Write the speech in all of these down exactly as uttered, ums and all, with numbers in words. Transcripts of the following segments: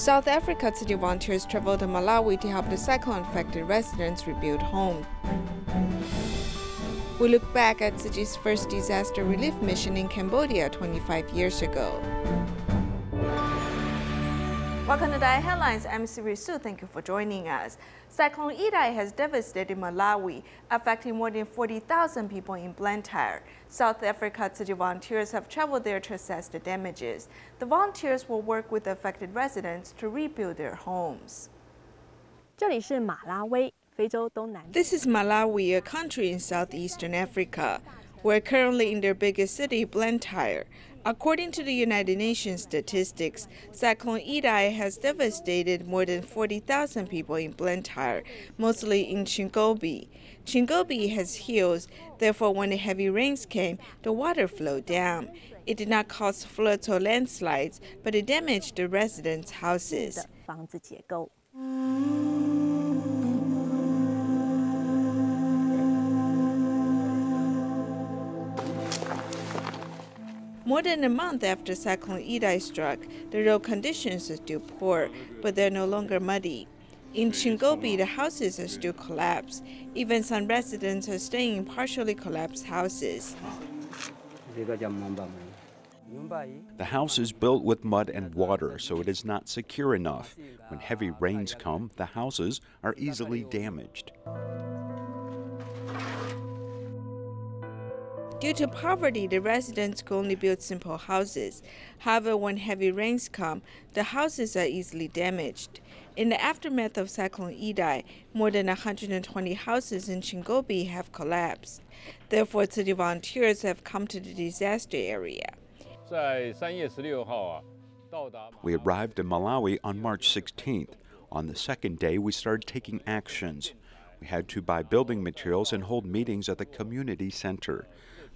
South Africa city volunteers traveled to Malawi to help the cyclone-affected residents rebuild homes. We look back at City's first disaster relief mission in Cambodia twenty-five years ago. Welcome to DaAi Headlines. I'm Siri Su. Thank you for joining us. Cyclone Idai has devastated Malawi, affecting more than forty thousand people in Blantyre. South Africa city volunteers have traveled there to assess the damages. The volunteers will work with affected residents to rebuild their homes. This is Malawi, a country in southeastern Africa. We're currently in their biggest city, Blantyre. According to the United Nations statistics, Cyclone Idai has devastated more than forty thousand people in Blantyre, mostly in Chingobi. Chingobi has hills, therefore when the heavy rains came, the water flowed down. It did not cause floods or landslides, but it damaged the residents' houses. More than a month after Cyclone Idai struck, the road conditions are still poor, but they're no longer muddy. In Chingobi, the houses are still collapsed. Even some residents are staying in partially collapsed houses. The house is built with mud and water, so it is not secure enough. When heavy rains come, the houses are easily damaged. Due to poverty, the residents could only build simple houses. However, when heavy rains come, the houses are easily damaged. In the aftermath of Cyclone Idai, more than one hundred twenty houses in Chingobi have collapsed. Therefore, city volunteers have come to the disaster area. We arrived in Malawi on March sixteenth. On the second day, we started taking actions. We had to buy building materials and hold meetings at the community center.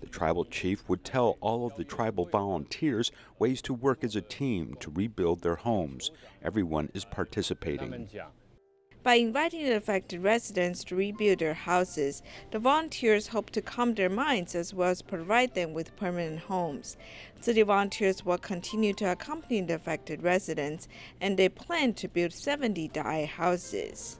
The tribal chief would tell all of the tribal volunteers ways to work as a team to rebuild their homes. Everyone is participating. By inviting the affected residents to rebuild their houses, the volunteers hope to calm their minds as well as provide them with permanent homes. City volunteers will continue to accompany the affected residents, and they plan to build seventy DaAi houses.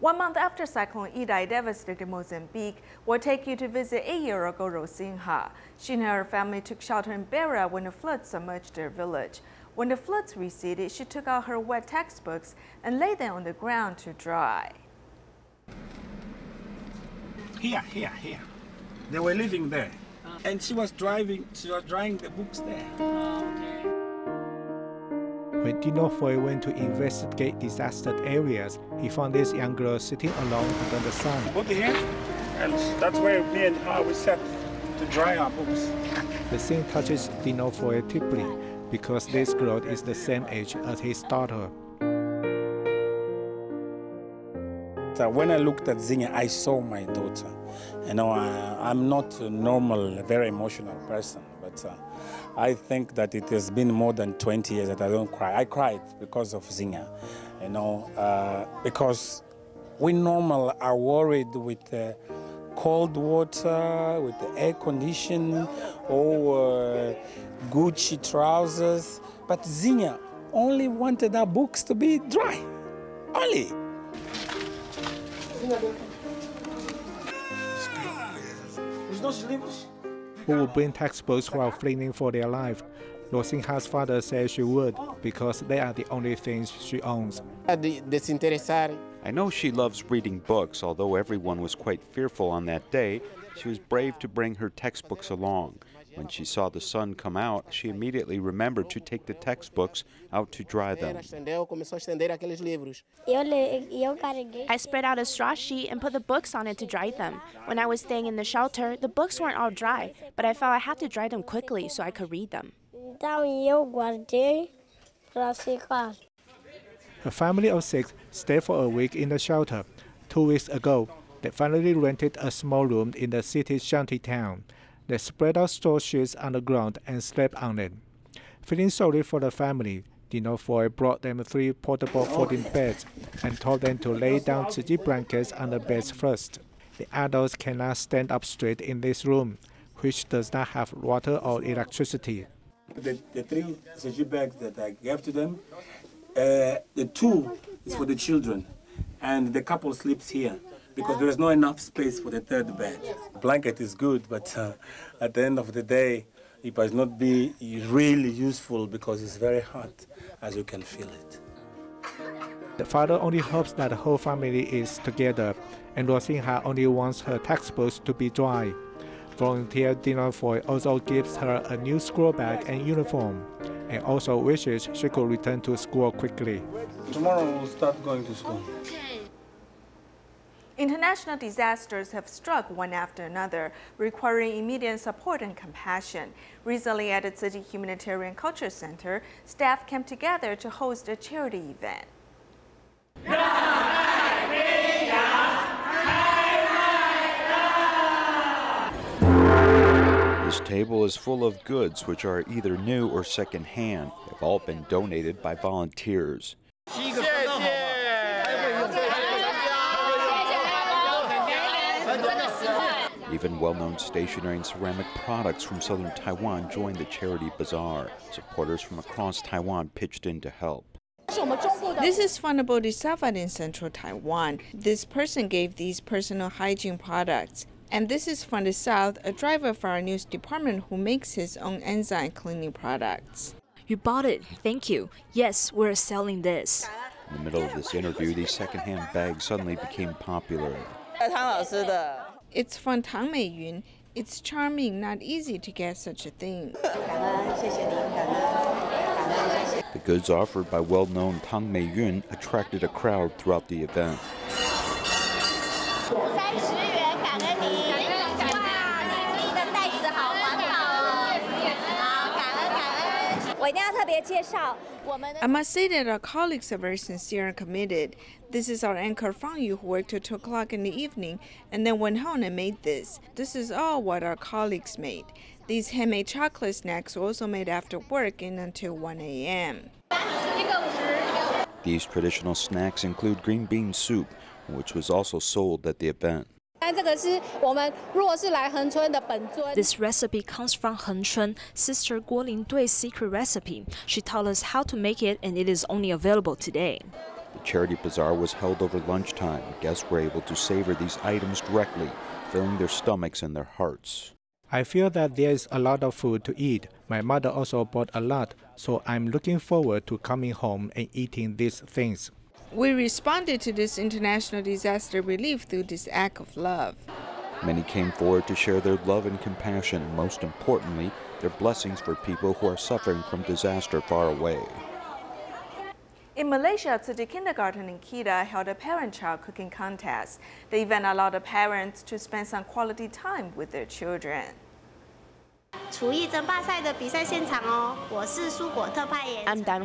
One month after Cyclone Idai devastated Mozambique, we'll take you to visit eight-year-old Rosinha. She and her family took shelter in Beira when the floods submerged their village. When the floods receded, she took out her wet textbooks and laid them on the ground to dry. Here, here, here. They were living there, and she was driving. She was drying the books there. Okay. When Dino Foy went to investigate disaster areas, he found this young girl sitting alone under the sun. Put here, and that's where me and I we sat to dry our books. The scene touches Dino Foy deeply because this girl is the same age as his daughter. So when I looked at Zinya, I saw my daughter. You know, I, I'm not a normal, very emotional person. Uh, I think that it has been more than twenty years that I don't cry. I cried because of Zinha, you know, uh, because we normal are worried with uh, cold water, with the air conditioning, or uh, Gucci trousers. But Zinha only wanted our books to be dry, only. Who will bring textbooks while fleeing for their life. Rosinha's father says she would, because they are the only things she owns. I know she loves reading books. Although everyone was quite fearful on that day, she was brave to bring her textbooks along. When she saw the sun come out, she immediately remembered to take the textbooks out to dry them. I spread out a straw sheet and put the books on it to dry them. When I was staying in the shelter, the books weren't all dry, but I felt I had to dry them quickly so I could read them. A family of six stayed for a week in the shelter. Two weeks ago, they finally rented a small room in the city's shanty town. They spread out straw sheets on the ground and slept on it. Feeling sorry for the family, Dino Foy brought them three portable folding beds and told them to lay down tsuji blankets on the beds first. The adults cannot stand up straight in this room, which does not have water or electricity. The, the three tsuji bags that I gave to them, Uh, the two is for the children, and the couple sleeps here because there is not enough space for the third bed. Blanket is good, but uh, at the end of the day, it must not be really useful because it's very hot, as you can feel it. The father only hopes that the whole family is together, and Rosinha only wants her textbooks to be dry. Volunteer Dino Foy also gives her a new school bag and uniform, and also wishes she could return to school quickly. Tomorrow we'll start going to school. Okay. International disasters have struck one after another, requiring immediate support and compassion. Recently at the City Humanitarian Culture Center, staff came together to host a charity event. This table is full of goods which are either new or second-hand. They've all been donated by volunteers. Even well-known stationery and ceramic products from southern Taiwan joined the charity bazaar. Supporters from across Taiwan pitched in to help. This is from Bodhisattva in central Taiwan. This person gave these personal hygiene products. And this is from the south, a driver for our news department who makes his own enzyme cleaning products. You bought it, thank you. Yes, we're selling this. In the middle of this interview, these second-hand bags suddenly became popular. It's from Tang Meiyun. It's charming, not easy to get such a thing. The goods offered by well-known Tang Meiyun attracted a crowd throughout the event. I must say that our colleagues are very sincere and committed. This is our anchor Fang Yu, who worked till two o'clock in the evening and then went home and made this. This is all what our colleagues made. These handmade chocolate snacks were also made after work and until one A M These traditional snacks include green bean soup, which was also sold at the event. This recipe comes from Hengchun. Sister Guo Lindui's secret recipe. She taught us how to make it, and it is only available today. The charity bazaar was held over lunchtime. Guests were able to savor these items directly, filling their stomachs and their hearts. I feel that there is a lot of food to eat. My mother also bought a lot, so I'm looking forward to coming home and eating these things. We responded to this international disaster relief through this act of love. Many came forward to share their love and compassion, and most importantly, their blessings for people who are suffering from disaster far away. In Malaysia, City Kindergarten in Kedah held a parent-child cooking contest. The event allowed the parents to spend some quality time with their children. I'm Dan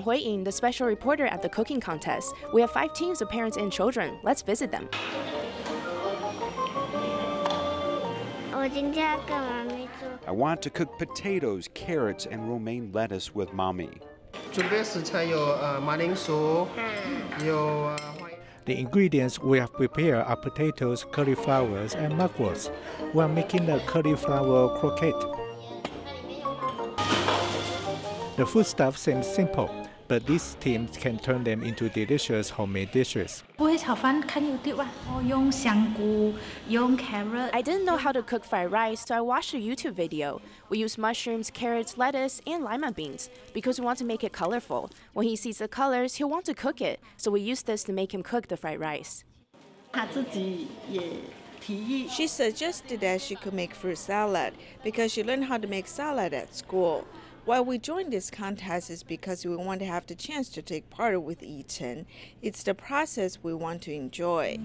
Huiying, the special reporter at the cooking contest. We have five teams of parents and children. Let's visit them. I want to cook potatoes, carrots, and romaine lettuce with mommy. The ingredients we have prepared are potatoes, cauliflowers, and mugwort. We are making the cauliflower croquette. The foodstuff seems simple, but these teams can turn them into delicious homemade dishes. I didn't know how to cook fried rice, so I watched a YouTube video. We use mushrooms, carrots, lettuce, and lima beans because we want to make it colorful. When he sees the colors, he'll want to cook it, so we use this to make him cook the fried rice. She suggested that she could make fruit salad because she learned how to make salad at school. Why we joined this contest is because we want to have the chance to take part with Eaton. It's the process we want to enjoy.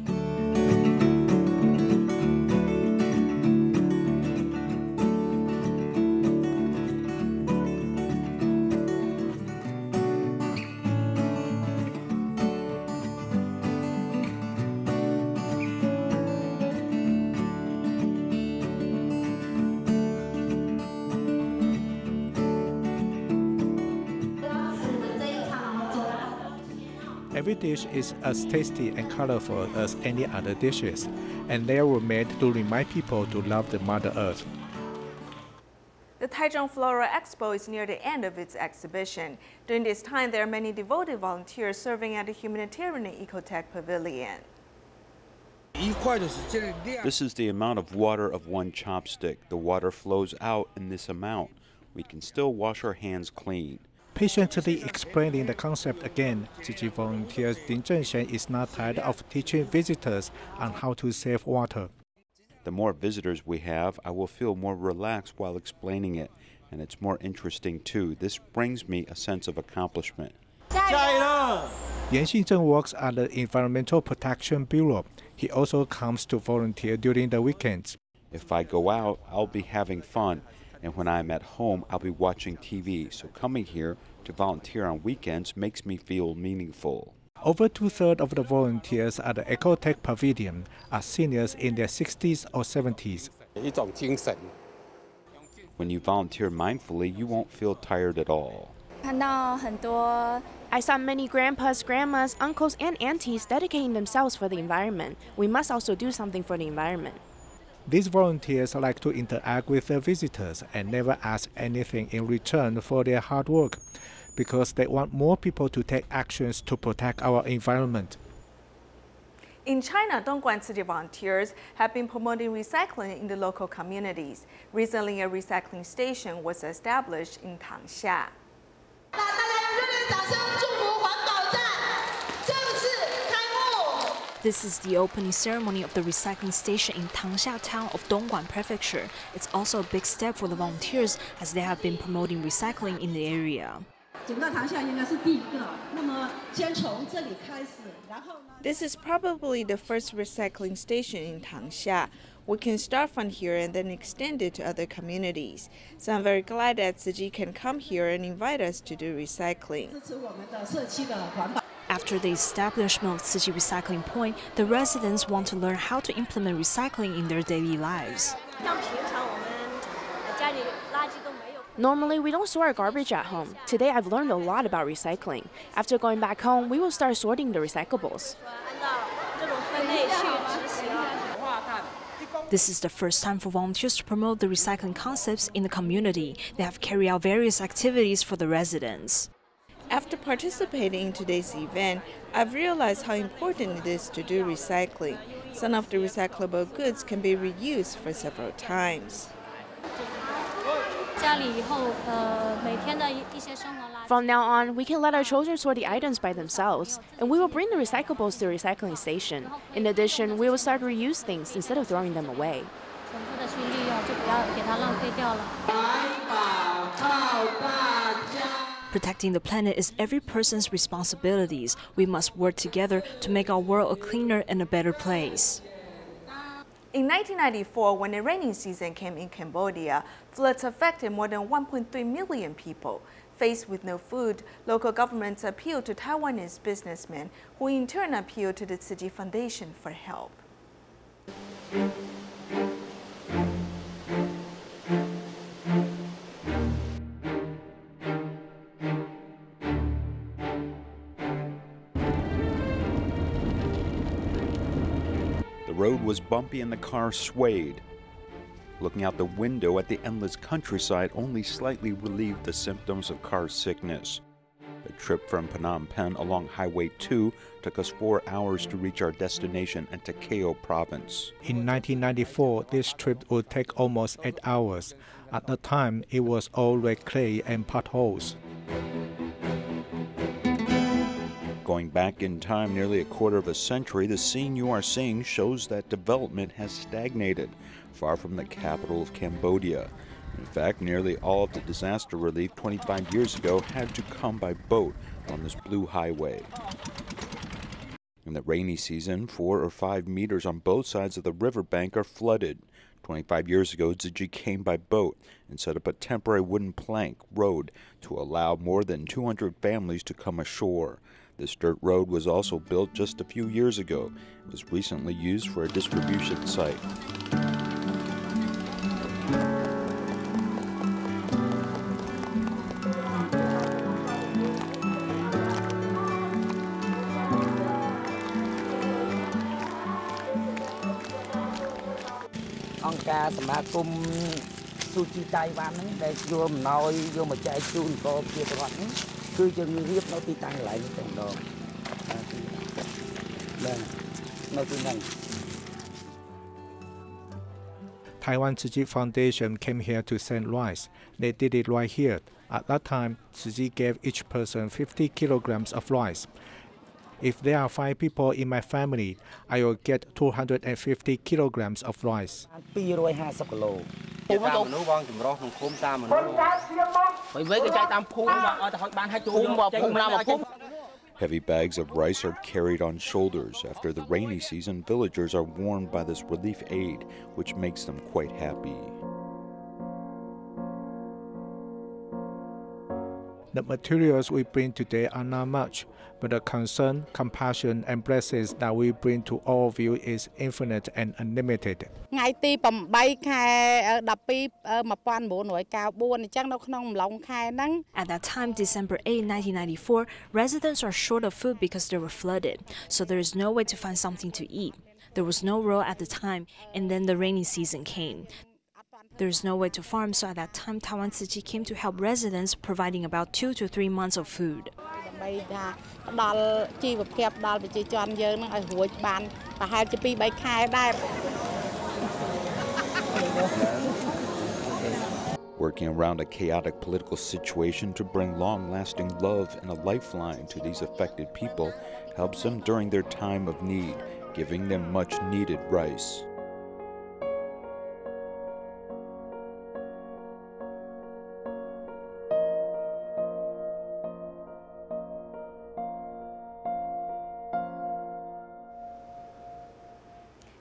Every dish is as tasty and colorful as any other dishes, and they were made to remind people to love the Mother Earth. The Taichung Flora Expo is near the end of its exhibition. During this time, there are many devoted volunteers serving at the Humanitarian Eco-Tech Pavilion. This is the amount of water of one chopstick. The water flows out in this amount. We can still wash our hands clean. Patiently explaining the concept again, Tzu Chi Volunteer Ding Zhengsheng is not tired of teaching visitors on how to save water. The more visitors we have, I will feel more relaxed while explaining it, and it's more interesting too. This brings me a sense of accomplishment. China! Yan Xin Zheng works at the Environmental Protection Bureau. He also comes to volunteer during the weekends. If I go out, I'll be having fun. And when I'm at home, I'll be watching T V. So coming here to volunteer on weekends makes me feel meaningful. Over two-thirds of the volunteers at the Eco-Tech Pavilion are seniors in their sixties or seventies. When you volunteer mindfully, you won't feel tired at all. I saw many grandpas, grandmas, uncles, and aunties dedicating themselves for the environment. We must also do something for the environment. These volunteers like to interact with their visitors and never ask anything in return for their hard work, because they want more people to take actions to protect our environment. In China, Dongguan city volunteers have been promoting recycling in the local communities. Recently, a recycling station was established in Tangxia. This is the opening ceremony of the recycling station in Tangxia town of Dongguan Prefecture. It's also a big step for the volunteers as they have been promoting recycling in the area. This is probably the first recycling station in Tangxia. We can start from here and then extend it to other communities. So I'm very glad that Tsuji can come here and invite us to do recycling. After the establishment of Tzu Chi Recycling Point, the residents want to learn how to implement recycling in their daily lives. Normally, we don't sort our garbage at home. Today, I've learned a lot about recycling. After going back home, we will start sorting the recyclables. This is the first time for volunteers to promote the recycling concepts in the community. They have carried out various activities for the residents. After participating in today's event, I've realized how important it is to do recycling. Some of the recyclable goods can be reused for several times. From now on, we can let our children sort the items by themselves, and we will bring the recyclables to the recycling station. In addition, we will start to reuse things instead of throwing them away. Protecting the planet is every person's responsibilities. We must work together to make our world a cleaner and a better place. In nineteen ninety-four, when the rainy season came in Cambodia, floods affected more than one point three million people. Faced with no food, local governments appealed to Taiwanese businessmen, who in turn appealed to the Tzu Chi Foundation for help. The road was bumpy and the car swayed. Looking out the window at the endless countryside only slightly relieved the symptoms of car sickness. The trip from Phnom Penh along Highway two took us four hours to reach our destination in Takeo Province. In nineteen ninety-four, this trip would take almost eight hours. At the time, it was all red clay and potholes. Going back in time nearly a quarter of a century, the scene you are seeing shows that development has stagnated far from the capital of Cambodia. In fact, nearly all of the disaster relief twenty-five years ago had to come by boat on this blue highway. In the rainy season, four or five meters on both sides of the riverbank are flooded. twenty-five years ago, Tzu Chi came by boat and set up a temporary wooden plank road to allow more than two hundred families to come ashore. This dirt road was also built just a few years ago. It was recently used for a distribution site. Taiwan Tzu Chi Foundation came here to send rice. They did it right here. At that time, Tzu Chi gave each person fifty kilograms of rice. If there are five people in my family, I will get two hundred fifty kilograms of rice. Heavy bags of rice are carried on shoulders. After the rainy season, villagers are warmed by this relief aid, which makes them quite happy. The materials we bring today are not much, but the concern, compassion, and blessings that we bring to all of you is infinite and unlimited. At that time, December eighth, nineteen ninety-four, residents are short of food because they were flooded, so there is no way to find something to eat. There was no road at the time, and then the rainy season came. There is no way to farm, so at that time, Taiwan Tzu Chi came to help residents, providing about two to three months of food. Working around a chaotic political situation to bring long-lasting love and a lifeline to these affected people helps them during their time of need, giving them much-needed rice.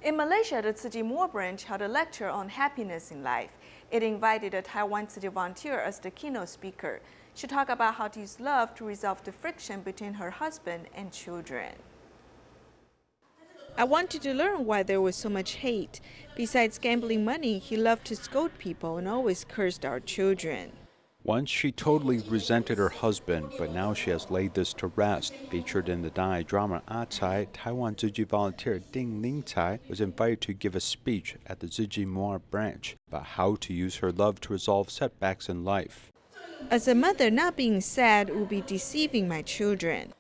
In Malaysia, the Tzu Chi Muar branch held a lecture on happiness in life. It invited a Taiwan Tzu Chi volunteer as the keynote speaker. She talked about how to use love to resolve the friction between her husband and children. I wanted to learn why there was so much hate. Besides gambling money, he loved to scold people and always cursed our children. Once she totally resented her husband, but now she has laid this to rest. Featured in the DaAi drama Acai, Taiwan Tzu Chi volunteer Ding Lingcai was invited to give a speech at the Tzu Chi Muar branch about how to use her love to resolve setbacks in life. As a mother, not being sad would be deceiving my children.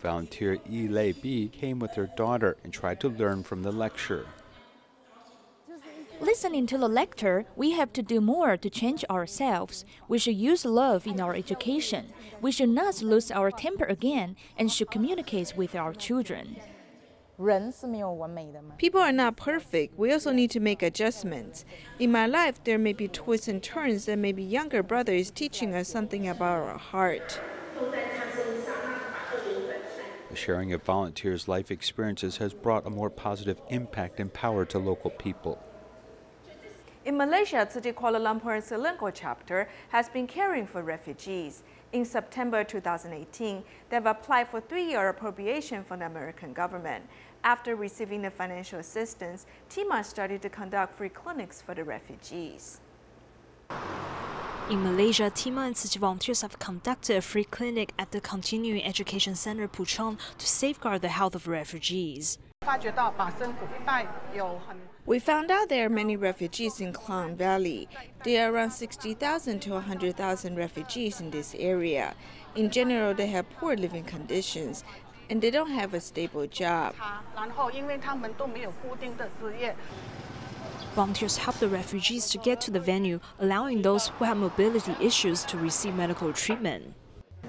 Volunteer Yi Lei Bi came with her daughter and tried to learn from the lecture. Listening to the lecture, we have to do more to change ourselves. We should use love in our education. We should not lose our temper again and should communicate with our children. People are not perfect. We also need to make adjustments. In my life, there may be twists and turns, and maybe younger brother is teaching us something about our heart. The sharing of volunteers' life experiences has brought a more positive impact and power to local people. In Malaysia, Tzu Chi Kuala Lumpur and Selangor chapter has been caring for refugees. In September two thousand eighteen, they've applied for three-year appropriation from the American government. After receiving the financial assistance, Tima started to conduct free clinics for the refugees. In Malaysia, Tima and Tzu Chi volunteers have conducted a free clinic at the Continuing Education Center Puchong to safeguard the health of refugees. We found out there are many refugees in Klang Valley. There are around sixty thousand to one hundred thousand refugees in this area. In general, they have poor living conditions and they don't have a stable job. Volunteers help the refugees to get to the venue, allowing those who have mobility issues to receive medical treatment.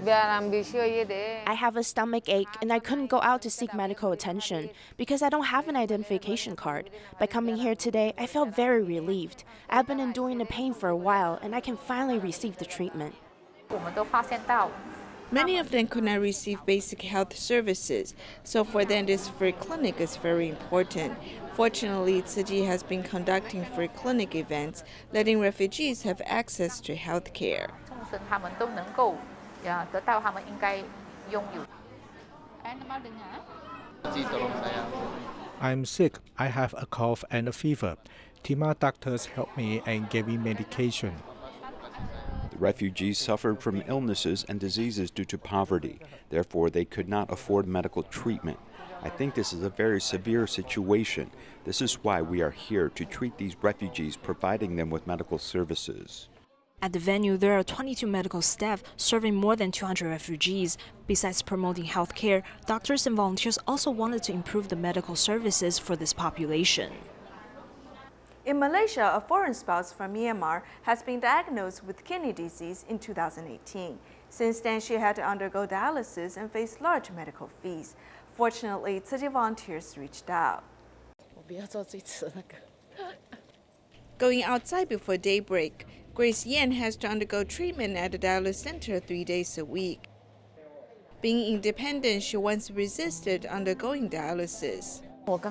I have a stomach ache and I couldn't go out to seek medical attention because I don't have an identification card. By coming here today, I felt very relieved. I've been enduring the pain for a while and I can finally receive the treatment. Many of them could not receive basic health services, so for them this free clinic is very important. Fortunately, Tzu Chi has been conducting free clinic events, letting refugees have access to health care. I'm sick. I have a cough and a fever. Tima doctors helped me and gave me medication. The refugees suffered from illnesses and diseases due to poverty. Therefore, they could not afford medical treatment. I think this is a very severe situation. This is why we are here, to treat these refugees, providing them with medical services. At the venue, there are twenty-two medical staff serving more than two hundred refugees. Besides promoting health care, doctors and volunteers also wanted to improve the medical services for this population. In Malaysia, a foreign spouse from Myanmar has been diagnosed with kidney disease in two thousand eighteen. Since then, she had to undergo dialysis and face large medical fees. Fortunately, city volunteers reached out. Going outside before daybreak, Grace Yen has to undergo treatment at a dialysis center three days a week. Being independent, she once resisted undergoing dialysis. When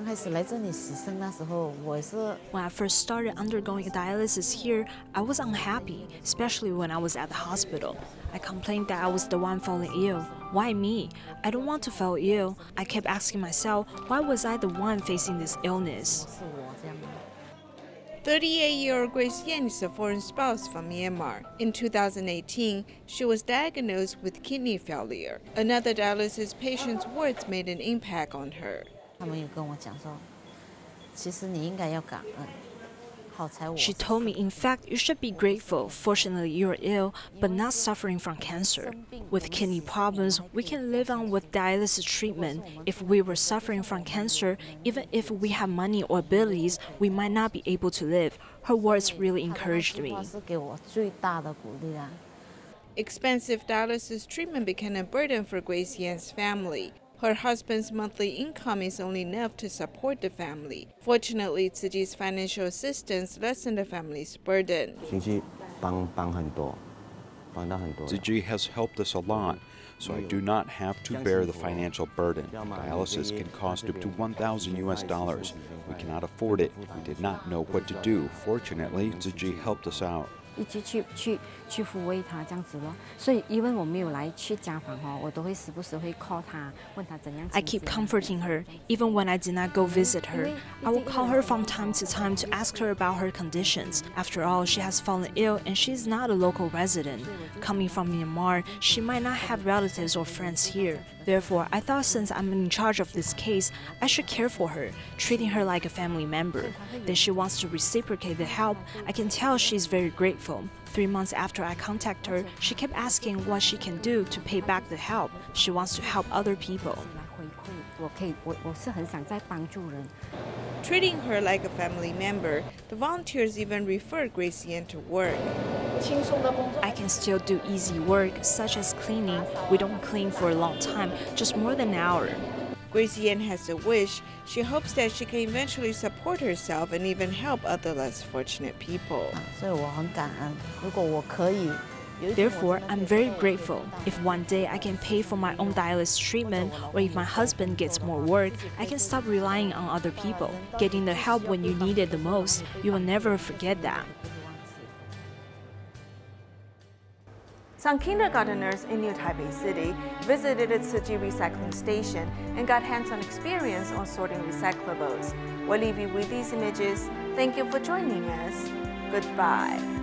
I first started undergoing dialysis here, I was unhappy, especially when I was at the hospital. I complained that I was the one falling ill. Why me? I don't want to fall ill. I kept asking myself, why was I the one facing this illness? thirty-eight-year-old Grace Yen is a foreign spouse from Myanmar. In two thousand eighteen, she was diagnosed with kidney failure. Another dialysis patient's words made an impact on her. She told me, in fact, you should be grateful. Fortunately, you're ill, but not suffering from cancer. With kidney problems, we can live on with dialysis treatment. If we were suffering from cancer, even if we have money or abilities, we might not be able to live. Her words really encouraged me. Expensive dialysis treatment became a burden for Grace Yen's family. Her husband's monthly income is only enough to support the family. Fortunately, Tzuji's financial assistance lessened the family's burden. Tzu Chi has helped us a lot, so I do not have to bear the financial burden. Dialysis can cost up to one thousand U S dollars. We cannot afford it. We did not know what to do. Fortunately, Tzu Chi helped us out. I keep comforting her, even when I did not go visit her. I will call her from time to time to ask her about her conditions. After all, she has fallen ill and she is not a local resident. Coming from Myanmar, she might not have relatives or friends here. Therefore, I thought since I'm in charge of this case, I should care for her, treating her like a family member. Then she wants to reciprocate the help. I can tell she's very grateful. Three months after I contact her, she kept asking what she can do to pay back the help. She wants to help other people. Treating her like a family member, the volunteers even referred Gracie Ann to work. I can still do easy work, such as cleaning. We don't clean for a long time, just more than an hour. Gracie Ann has a wish. She hopes that she can eventually support herself and even help other less fortunate people. Therefore, I'm very grateful. If one day I can pay for my own dialysis treatment, or if my husband gets more work, I can stop relying on other people. Getting the help when you need it the most, you will never forget that. Some kindergarteners in New Taipei City visited its Tzu Chi recycling station and got hands-on experience on sorting recyclables. We'll leave you with these images. Thank you for joining us. Goodbye.